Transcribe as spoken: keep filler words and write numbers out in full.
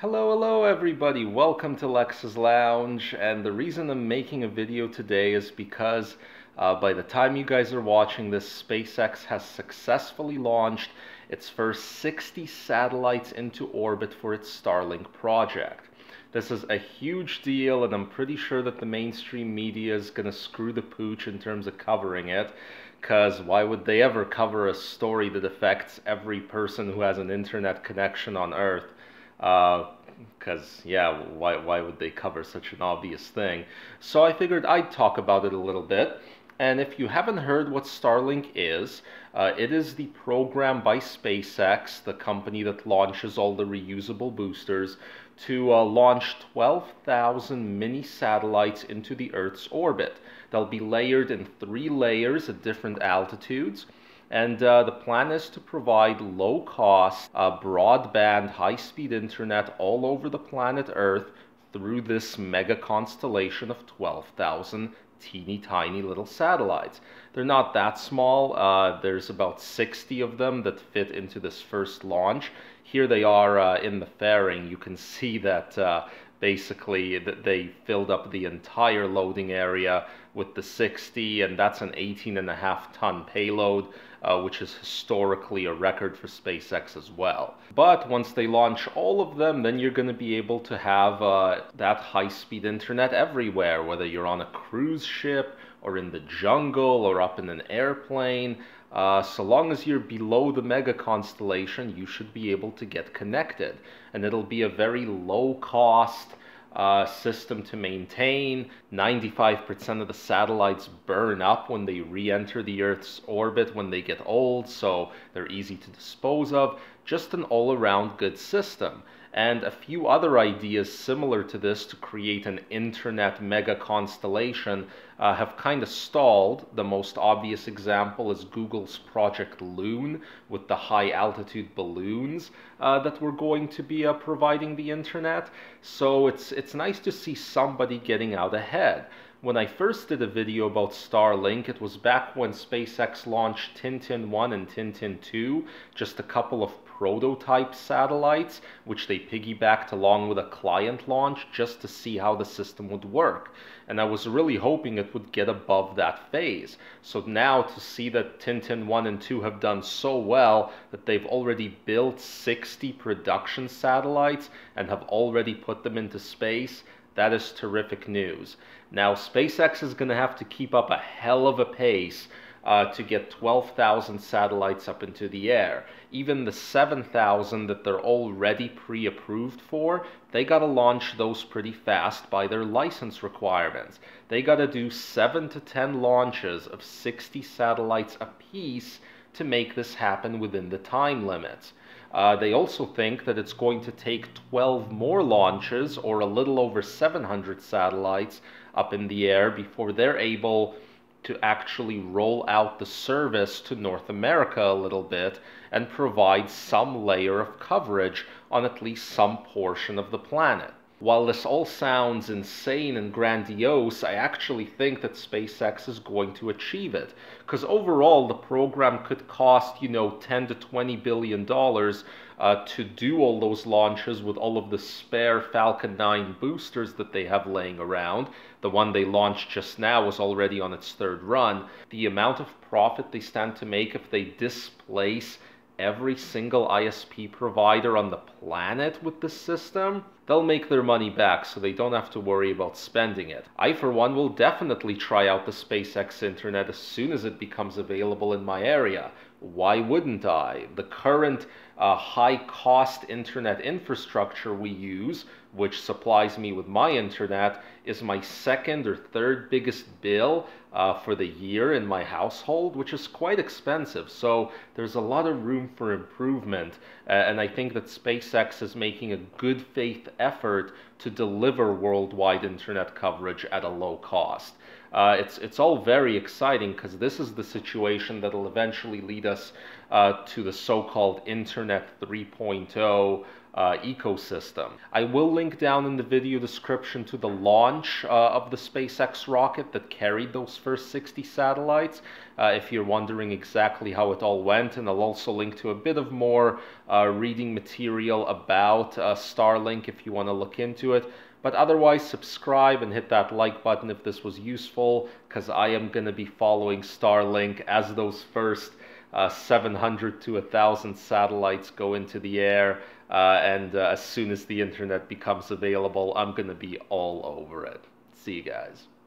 Hello, hello everybody, welcome to Lex's Lounge, and the reason I'm making a video today is because uh, by the time you guys are watching this, SpaceX has successfully launched its first sixty satellites into orbit for its Starlink project. This is a huge deal, and I'm pretty sure that the mainstream media is going to screw the pooch in terms of covering it, because why would they ever cover a story that affects every person who has an internet connection on Earth? Because, uh, yeah, why, why would they cover such an obvious thing? So I figured I'd talk about it a little bit. And if you haven't heard what Starlink is, uh, it is the program by SpaceX, the company that launches all the reusable boosters, to uh, launch twelve thousand mini satellites into the Earth's orbit. They'll be layered in three layers at different altitudes. And uh, the plan is to provide low-cost, uh, broadband, high-speed internet all over the planet Earth through this mega constellation of twelve thousand teeny tiny little satellites. They're not that small. Uh, there's about sixty of them that fit into this first launch. Here they are uh, in the fairing. You can see that uh, basically th they filled up the entire loading area with the sixty, and that's an eighteen and a half ton payload, uh, which is historically a record for SpaceX as well. But once they launch all of them, then you're going to be able to have uh, that high-speed internet everywhere, whether you're on a cruise ship or in the jungle or up in an airplane. Uh, so long as you're below the mega constellation, you should be able to get connected, and it'll be a very low-cost Uh, system to maintain. ninety-five percent of the satellites burn up when they re-enter the Earth's orbit when they get old, so they're easy to dispose of. Just an all-around good system. And a few other ideas similar to this to create an internet mega constellation uh, have kind of stalled. The most obvious example is Google's Project Loon with the high-altitude balloons uh, that were going to be uh, providing the internet. So it's it's It's nice to see somebody getting out ahead. When I first did a video about Starlink, it was back when SpaceX launched Tintin one and Tintin two, just a couple of prototype satellites, which they piggybacked along with a client launch just to see how the system would work. And I was really hoping it would get above that phase. So now to see that Tintin one and two have done so well that they've already built sixty production satellites and have already put them into space, that is terrific news. Now, SpaceX is going to have to keep up a hell of a pace uh, to get twelve thousand satellites up into the air. Even the seven thousand that they're already pre-approved for, they got to launch those pretty fast by their license requirements. They got to do seven to ten launches of sixty satellites apiece to make this happen within the time limits. Uh, they also think that it's going to take twelve more launches, or a little over seven hundred satellites up in the air, before they're able to actually roll out the service to North America a little bit and provide some layer of coverage on at least some portion of the planet. While this all sounds insane and grandiose, I actually think that SpaceX is going to achieve it. Because overall, the program could cost, you know, ten to twenty billion dollars uh, to do all those launches with all of the spare Falcon nine boosters that they have laying around. The one they launched just now was already on its third run. The amount of profit they stand to make if they displace every single I S P provider on the planet with this system, they'll make their money back, so they don't have to worry about spending it. I, for one, will definitely try out the SpaceX internet as soon as it becomes available in my area. Why wouldn't I? The current uh, high-cost internet infrastructure we use, which supplies me with my internet, is my second or third biggest bill uh, for the year in my household, which is quite expensive. So there's a lot of room for improvement, uh, and I think that SpaceX is making a good faith effort to deliver worldwide internet coverage at a low cost. Uh, it's, it's all very exciting, because this is the situation that will eventually lead us uh, to the so-called Internet three point oh Uh, ecosystem. I will link down in the video description to the launch uh, of the SpaceX rocket that carried those first sixty satellites, uh, if you're wondering exactly how it all went, and I'll also link to a bit of more uh, reading material about uh, Starlink if you want to look into it. But otherwise, subscribe and hit that like button if this was useful, because I am going to be following Starlink as those first uh, seven hundred to one thousand satellites go into the air. Uh, and uh, as soon as the internet becomes available, I'm going to be all over it. See you guys.